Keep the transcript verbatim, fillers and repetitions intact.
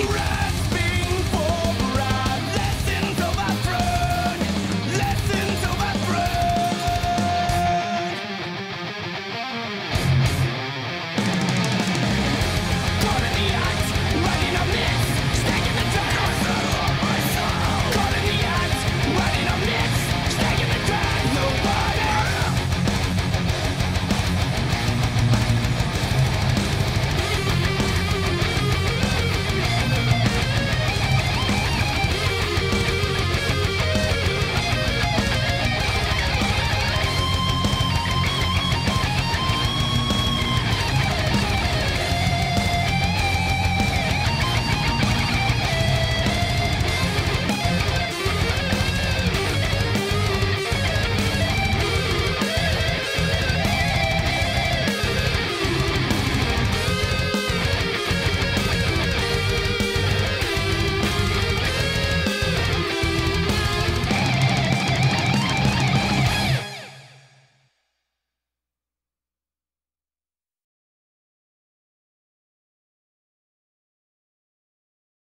Hey,